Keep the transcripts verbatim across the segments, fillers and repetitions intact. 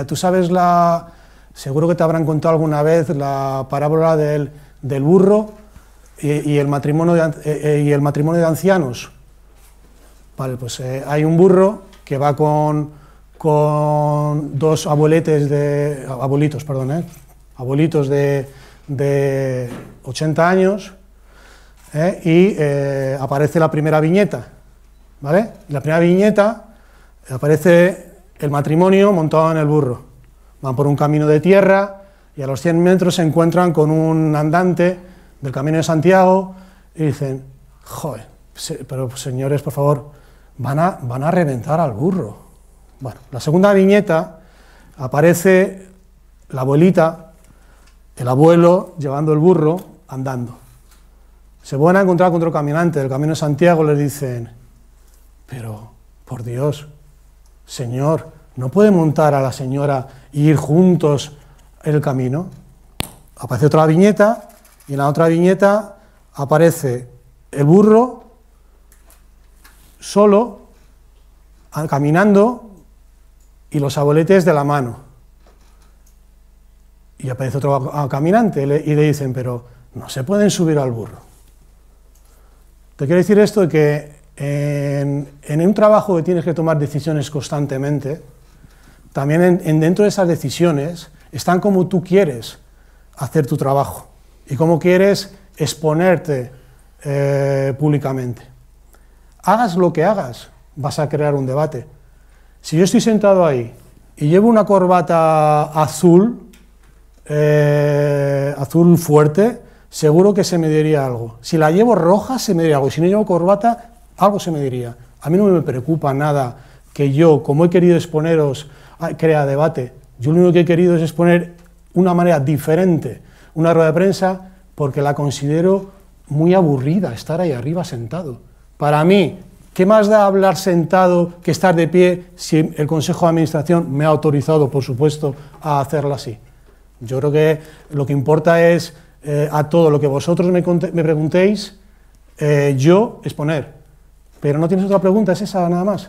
Mira, tú sabes la... seguro que te habrán contado alguna vez la parábola del, del burro y, y, el matrimonio de, y el matrimonio de ancianos. Vale, pues eh, hay un burro que va con, con dos abueletes de... abuelitos, perdón, eh, abuelitos de, de ochenta años, eh, y eh, aparece la primera viñeta, ¿vale? La primera viñeta aparece el matrimonio montado en el burro. Van por un camino de tierra y a los cien metros se encuentran con un andante del Camino de Santiago y dicen, joder, pero señores, por favor, van a, van a reventar al burro. Bueno, la segunda viñeta aparece la abuelita, el abuelo llevando el burro andando. Se van a encontrar con otro caminante del Camino de Santiago y les dicen, pero por Dios, señor, ¿no puede montar a la señora e ir juntos el camino? Aparece otra viñeta, y en la otra viñeta aparece el burro solo, caminando, y los abueletes de la mano. Y aparece otro caminante, y le dicen, pero no se pueden subir al burro. Te quiero decir esto de que En, en un trabajo que tienes que tomar decisiones constantemente, también en, en dentro de esas decisiones están como tú quieres hacer tu trabajo y cómo quieres exponerte eh, públicamente. Hagas lo que hagas, vas a crear un debate. Si yo estoy sentado ahí y llevo una corbata azul, eh, azul fuerte, seguro que se me diría algo. Si la llevo roja, se me diría algo. Si no llevo corbata, algo se me diría. A mí no me preocupa nada que yo, como he querido exponeros, crea debate. Yo lo único que he querido es exponer una manera diferente, una rueda de prensa, porque la considero muy aburrida, estar ahí arriba sentado. Para mí, ¿qué más da hablar sentado que estar de pie si el Consejo de Administración me ha autorizado, por supuesto, a hacerlo así? Yo creo que lo que importa es, eh, a todo lo que vosotros me, me preguntéis, eh, yo exponer. Pero no tienes otra pregunta, ¿es esa nada más?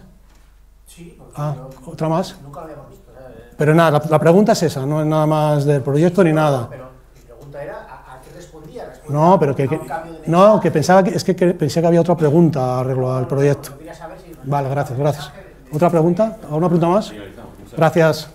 Sí. Ah, no, ¿otra más? Nunca habíamos visto. Eh, pero nada, la, la pregunta es esa, no es nada más del proyecto sí, ni no, nada. Pero mi pregunta era, ¿a, a qué respondía? ¿Respondía no, pero que, que, no, que pensaba que, es que, que pensé que había otra pregunta arreglo al proyecto. No, no, no, no, no, no, no, no, no, no, no, no, no, no, no, vale, gracias, gracias. ¿Otra pregunta? ¿Alguna pregunta más? Gracias.